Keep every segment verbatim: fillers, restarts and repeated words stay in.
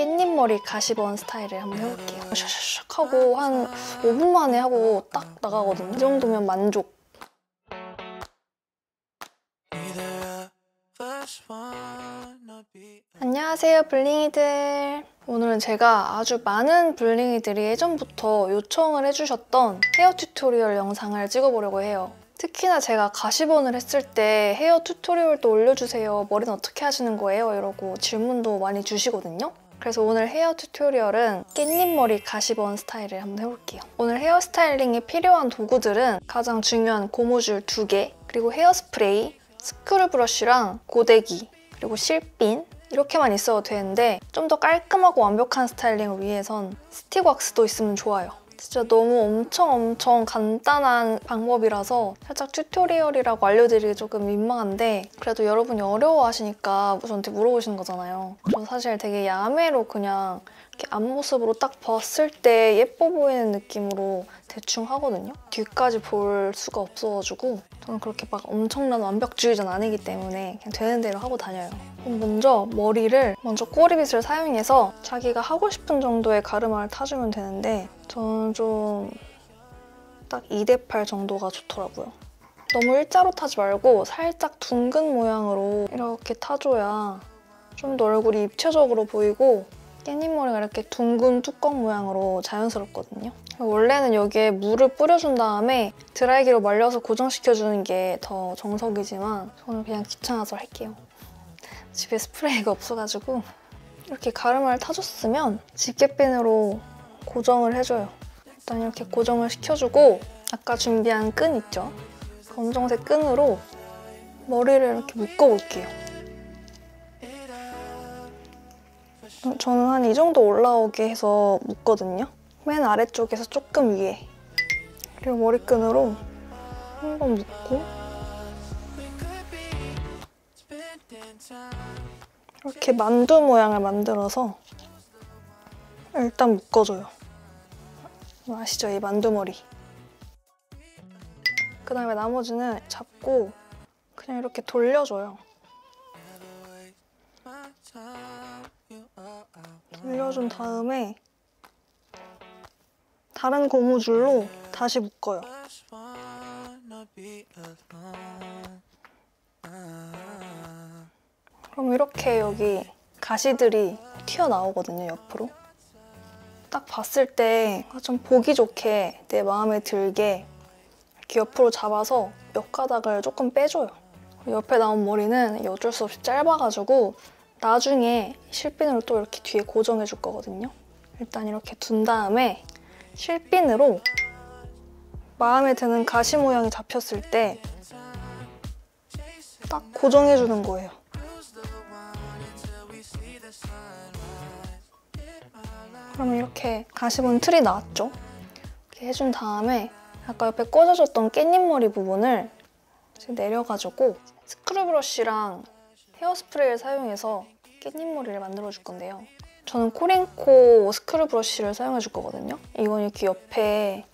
깻잎머리 가시번 스타일을 한번 해볼게요. 샤샤샥 하고 한 오 분 만에 하고 딱 나가거든요. 이 정도면 만족. 안녕하세요 블링이들. 오늘은 제가 아주 많은 블링이들이 예전부터 요청을 해주셨던 헤어 튜토리얼 영상을 찍어보려고 해요. 특히나 제가 가시번을 했을 때 헤어 튜토리얼도 올려주세요, 머리는 어떻게 하시는 거예요? 이러고 질문도 많이 주시거든요. 그래서 오늘 헤어 튜토리얼은 깻잎머리 가시번 스타일을 한번 해볼게요. 오늘 헤어 스타일링에 필요한 도구들은 가장 중요한 고무줄 두 개, 그리고 헤어스프레이, 스크류 브러쉬랑 고데기, 그리고 실핀, 이렇게만 있어도 되는데 좀 더 깔끔하고 완벽한 스타일링을 위해선 스틱 왁스도 있으면 좋아요. 진짜 너무 엄청 엄청 간단한 방법이라서 살짝 튜토리얼이라고 알려드리기 조금 민망한데, 그래도 여러분이 어려워하시니까 저한테 물어보시는 거잖아요. 저 사실 되게 야매로 그냥 이렇게 앞모습으로 딱 봤을 때 예뻐 보이는 느낌으로 대충 하거든요. 뒤까지 볼 수가 없어가지고 저는 그렇게 막 엄청난 완벽주의자는 아니기 때문에 그냥 되는 대로 하고 다녀요. 그럼 먼저 머리를 먼저 꼬리빗을 사용해서 자기가 하고 싶은 정도의 가르마를 타주면 되는데, 저는 좀 딱 이 대 팔 정도가 좋더라고요. 너무 일자로 타지 말고 살짝 둥근 모양으로 이렇게 타줘야 좀 더 얼굴이 입체적으로 보이고 깻잎머리가 이렇게 둥근 뚜껑 모양으로 자연스럽거든요. 원래는 여기에 물을 뿌려준 다음에 드라이기로 말려서 고정시켜주는 게 더 정석이지만 저는 그냥 귀찮아서 할게요. 집에 스프레이가 없어가지고. 이렇게 가르마를 타줬으면 집게핀으로 고정을 해줘요. 일단 이렇게 고정을 시켜주고 아까 준비한 끈 있죠? 검정색 끈으로 머리를 이렇게 묶어볼게요. 저는 한 이 정도 올라오게 해서 묶거든요. 맨 아래쪽에서 조금 위에. 그리고 머리끈으로 한 번 묶고 이렇게 만두 모양을 만들어서 일단 묶어줘요. 아시죠? 이 만두머리. 그 다음에 나머지는 잡고 그냥 이렇게 돌려줘요. 돌려준 다음에 다른 고무줄로 다시 묶어요. 그럼 이렇게 여기 가시들이 튀어나오거든요, 옆으로. 딱 봤을 때 좀 보기 좋게 내 마음에 들게 이렇게 옆으로 잡아서 몇 가닥을 조금 빼줘요. 옆에 나온 머리는 어쩔 수 없이 짧아가지고 나중에 실핀으로 또 이렇게 뒤에 고정해 줄 거거든요. 일단 이렇게 둔 다음에 실핀으로 마음에 드는 가시 모양이 잡혔을 때 딱 고정해 주는 거예요. 그럼 이렇게 가시본 틀이 나왔죠? 이렇게 해준 다음에 아까 옆에 꽂아줬던 깻잎머리 부분을 이제 내려가지고 스크류 브러쉬랑 헤어스프레이를 사용해서 깻잎머리를 만들어줄 건데요. 저는 코링코 스크류 브러쉬를 사용해줄 거거든요. 이건 이렇게 옆에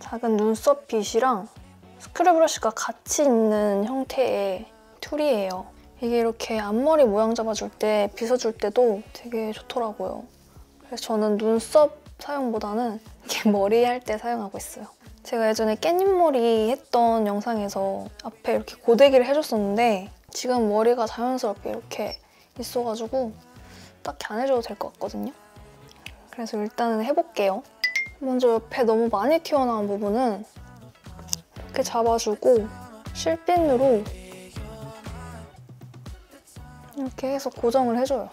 작은 눈썹 빗이랑 스크류 브러쉬가 같이 있는 형태의 툴이에요. 이게 이렇게 앞머리 모양 잡아줄 때, 빗어줄 때도 되게 좋더라고요. 그래서 저는 눈썹 사용보다는 이렇게 머리 할 때 사용하고 있어요. 제가 예전에 깻잎머리 했던 영상에서 앞에 이렇게 고데기를 해줬었는데 지금 머리가 자연스럽게 이렇게 있어가지고 딱히 안 해줘도 될 것 같거든요. 그래서 일단은 해볼게요. 먼저 옆에 너무 많이 튀어나온 부분은 이렇게 잡아주고 실핀으로 이렇게 해서 고정을 해줘요.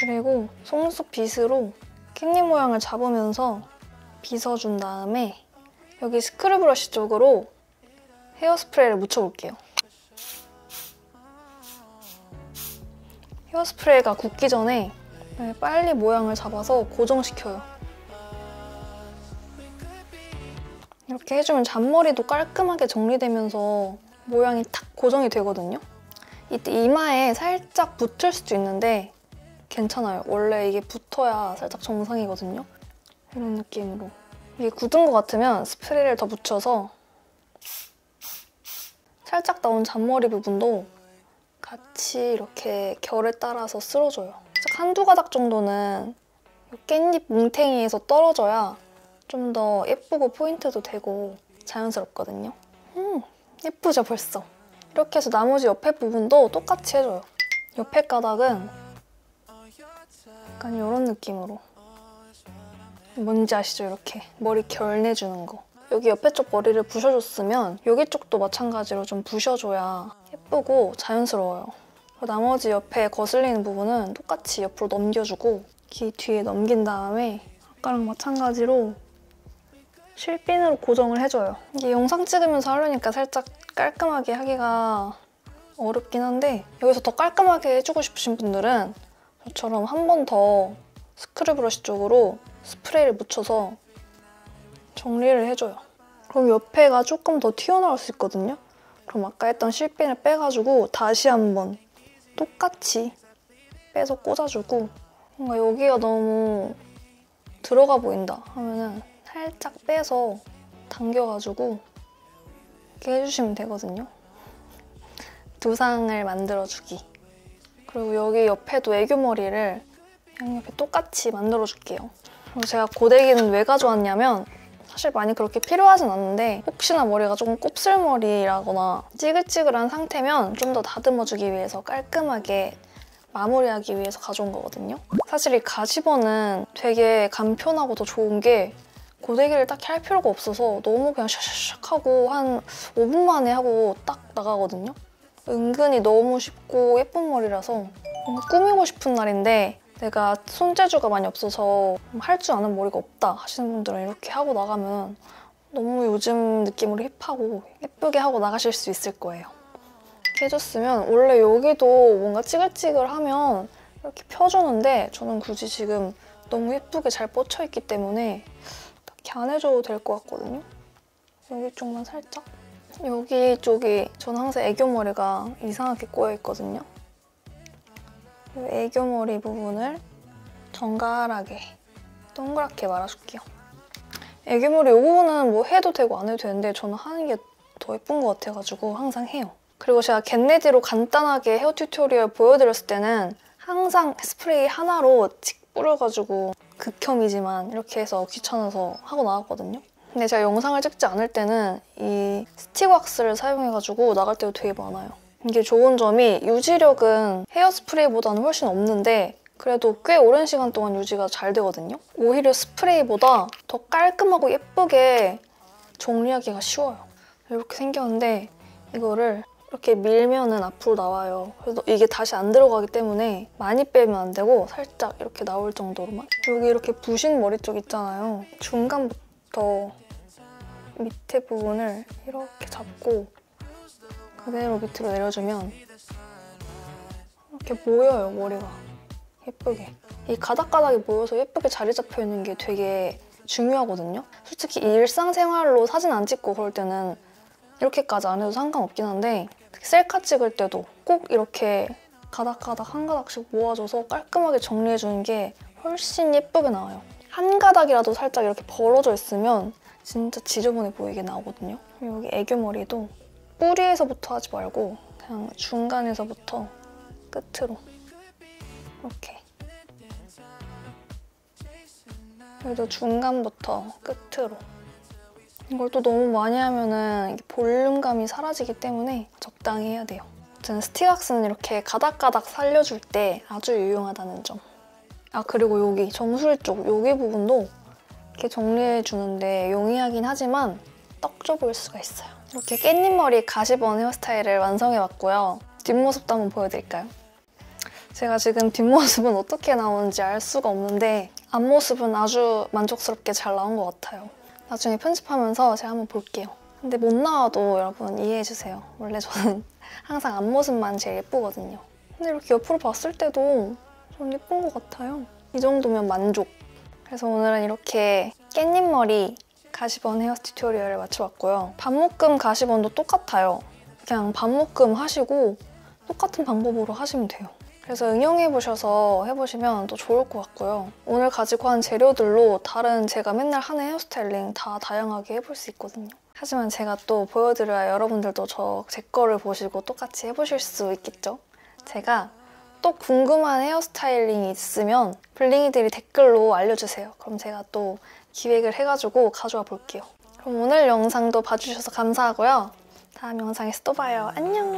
그리고 속눈썹 빗으로 깻잎 모양을 잡으면서 빗어준 다음에 여기 스크류 브러쉬 쪽으로 헤어스프레이를 묻혀볼게요. 헤어스프레이가 굳기 전에 빨리 모양을 잡아서 고정시켜요. 이렇게 해주면 잔머리도 깔끔하게 정리되면서 모양이 탁 고정이 되거든요. 이때 이마에 살짝 붙을 수도 있는데 괜찮아요. 원래 이게 붙어야 살짝 정상이거든요. 이런 느낌으로. 이게 굳은 것 같으면 스프레이를 더 묻혀서 살짝 나온 잔머리 부분도 같이 이렇게 결에 따라서 쓸어줘요. 한두 가닥 정도는 깻잎 뭉탱이에서 떨어져야 좀 더 예쁘고 포인트도 되고 자연스럽거든요. 음, 예쁘죠 벌써? 이렇게 해서 나머지 옆에 부분도 똑같이 해줘요. 옆에 가닥은 약간 이런 느낌으로. 뭔지 아시죠? 이렇게 머리 결 내주는 거. 여기 옆에 쪽 머리를 부셔줬으면 여기 쪽도 마찬가지로 좀 부셔줘야 예쁘고 자연스러워요. 나머지 옆에 거슬리는 부분은 똑같이 옆으로 넘겨주고 귀 뒤에 넘긴 다음에 아까랑 마찬가지로 실핀으로 고정을 해줘요. 이게 영상 찍으면서 하려니까 살짝 깔끔하게 하기가 어렵긴 한데 여기서 더 깔끔하게 해주고 싶으신 분들은 저처럼 한 번 더 스크류 브러쉬 쪽으로 스프레이를 묻혀서 정리를 해줘요. 그럼 옆에가 조금 더 튀어나올 수 있거든요. 그럼 아까 했던 실핀을 빼가지고 다시 한번 똑같이 빼서 꽂아주고 뭔가 여기가 너무 들어가 보인다 하면은 살짝 빼서 당겨가지고 이렇게 해주시면 되거든요. 두상을 만들어주기. 그리고 여기 옆에도 애교머리를 양옆에 똑같이 만들어줄게요. 그리고 제가 고데기는 왜 가져왔냐면 사실 많이 그렇게 필요하진 않는데 혹시나 머리가 조금 곱슬머리라거나 찌글찌글한 상태면 좀 더 다듬어주기 위해서 깔끔하게 마무리하기 위해서 가져온 거거든요. 사실 이 가시번은 되게 간편하고 더 좋은 게 고데기를 딱히 할 필요가 없어서 너무 그냥 샥샥샥 하고 한 오 분 만에 하고 딱 나가거든요. 은근히 너무 쉽고 예쁜 머리라서 꾸미고 싶은 날인데 내가 손재주가 많이 없어서 할 줄 아는 머리가 없다 하시는 분들은 이렇게 하고 나가면 너무 요즘 느낌으로 힙하고 예쁘게 하고 나가실 수 있을 거예요. 이렇게 해줬으면 원래 여기도 뭔가 찌글찌글하면 이렇게 펴주는데 저는 굳이 지금 너무 예쁘게 잘 뻗쳐있기 때문에 딱히 안 해줘도 될 것 같거든요. 여기 쪽만 살짝. 여기 쪽이 저는 항상 애교머리가 이상하게 꼬여있거든요. 애교머리 부분을 정갈하게 동그랗게 말아줄게요. 애교머리 이 부분은 뭐 해도 되고 안 해도 되는데 저는 하는 게 더 예쁜 것 같아가지고 항상 해요. 그리고 제가 겟레디로 간단하게 헤어 튜토리얼 보여드렸을 때는 항상 스프레이 하나로 칙 뿌려가지고 극혐이지만 이렇게 해서 귀찮아서 하고 나왔거든요. 근데 제가 영상을 찍지 않을 때는 이 스틱 왁스를 사용해가지고 나갈 때도 되게 많아요. 이게 좋은 점이 유지력은 헤어스프레이보다는 훨씬 없는데 그래도 꽤 오랜 시간 동안 유지가 잘 되거든요. 오히려 스프레이보다 더 깔끔하고 예쁘게 정리하기가 쉬워요. 이렇게 생겼는데 이거를 이렇게 밀면은 앞으로 나와요. 그래서 이게 다시 안 들어가기 때문에 많이 빼면 안 되고 살짝 이렇게 나올 정도로만. 여기 이렇게 부신 머리 쪽 있잖아요. 중간부터 밑에 부분을 이렇게 잡고 그대로 밑으로 내려주면 이렇게 모여요, 머리가. 예쁘게. 이 가닥가닥이 모여서 예쁘게 자리 잡혀 있는 게 되게 중요하거든요. 솔직히 일상생활로 사진 안 찍고 그럴 때는 이렇게까지 안 해도 상관없긴 한데 셀카 찍을 때도 꼭 이렇게 가닥가닥 한 가닥씩 모아줘서 깔끔하게 정리해주는 게 훨씬 예쁘게 나와요. 한 가닥이라도 살짝 이렇게 벌어져 있으면 진짜 지저분해 보이게 나오거든요. 여기 애교머리도 뿌리에서부터 하지 말고 그냥 중간에서부터 끝으로 이렇게. 그래도 중간부터 끝으로. 이걸 또 너무 많이 하면은 볼륨감이 사라지기 때문에 적당히 해야 돼요. 아무튼 스틱왁스는 이렇게 가닥가닥 살려줄 때 아주 유용하다는 점. 아 그리고 여기 정수리 쪽 여기 부분도 이렇게 정리해주는데 용이하긴 하지만 떡져 보일 수가 있어요. 이렇게 깻잎머리 가시번 헤어스타일을 완성해봤고요. 뒷모습도 한번 보여드릴까요? 제가 지금 뒷모습은 어떻게 나오는지 알 수가 없는데 앞모습은 아주 만족스럽게 잘 나온 것 같아요. 나중에 편집하면서 제가 한번 볼게요. 근데 못 나와도 여러분 이해해주세요. 원래 저는 항상 앞모습만 제일 예쁘거든요. 근데 이렇게 옆으로 봤을 때도 좀 예쁜 것 같아요. 이 정도면 만족. 그래서 오늘은 이렇게 깻잎머리 가시번 헤어 튜토리얼을 마쳐봤고요. 반묶음 가시번도 똑같아요. 그냥 반묶음 하시고 똑같은 방법으로 하시면 돼요. 그래서 응용해보셔서 해보시면 또 좋을 것 같고요. 오늘 가지고 한 재료들로 다른 제가 맨날 하는 헤어스타일링 다 다양하게 해볼 수 있거든요. 하지만 제가 또 보여드려야 여러분들도 저 제 거를 보시고 똑같이 해보실 수 있겠죠? 제가 또 궁금한 헤어스타일링이 있으면 블링이들이 댓글로 알려주세요. 그럼 제가 또 기획을 해가지고 가져와 볼게요. 그럼 오늘 영상도 봐주셔서 감사하고요. 다음 영상에서 또 봐요. 안녕!